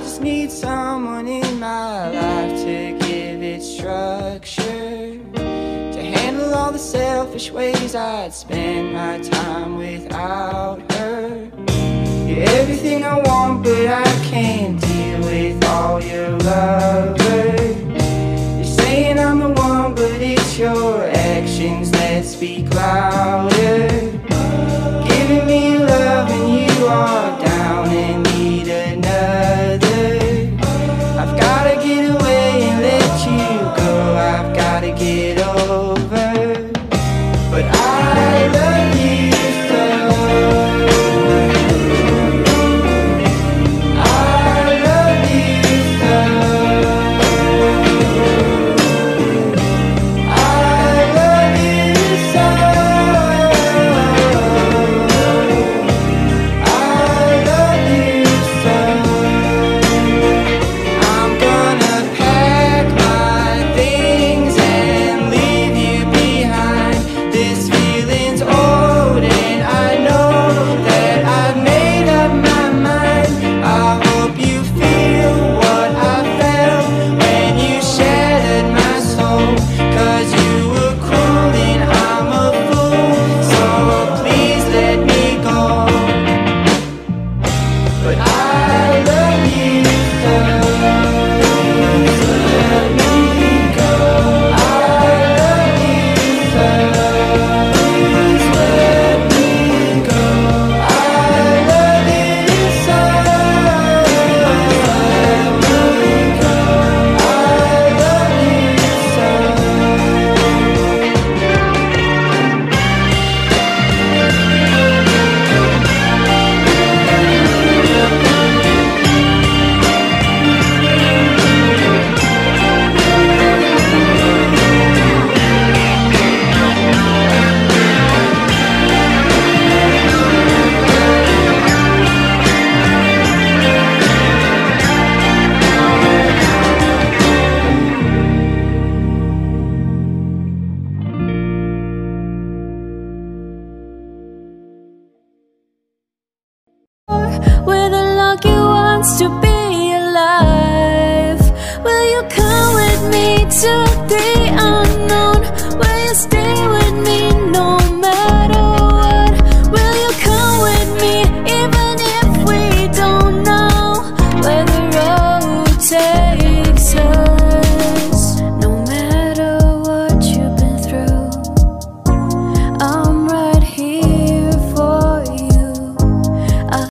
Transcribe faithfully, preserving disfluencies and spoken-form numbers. I just need someone in my life to give it structure, to handle all the selfish ways I'd spend my time without her. You're everything I want, but I